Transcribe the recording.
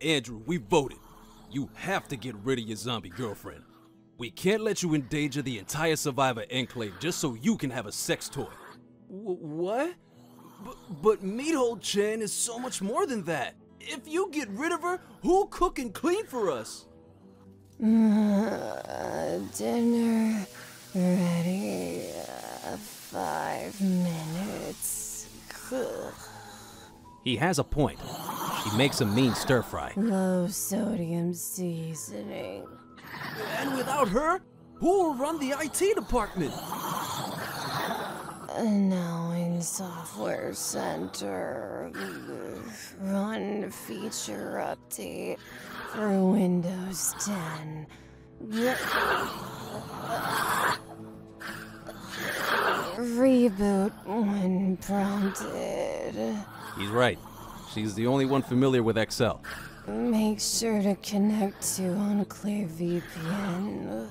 Andrew, we voted. You have to get rid of your zombie girlfriend. We can't let you endanger the entire Survivor Enclave just so you can have a sex toy. What? But Meathole Chan is so much more than that. If you get rid of her, who'll cook and clean for us? Dinner ready. 5 minutes. Ugh. He has a point. She makes a mean stir fry. Low sodium seasoning. And without her, who will run the IT department? Now in Software Center, run feature update for Windows 10. Reboot when prompted. He's right. She's the only one familiar with Excel. Make sure to connect to Enclave VPN.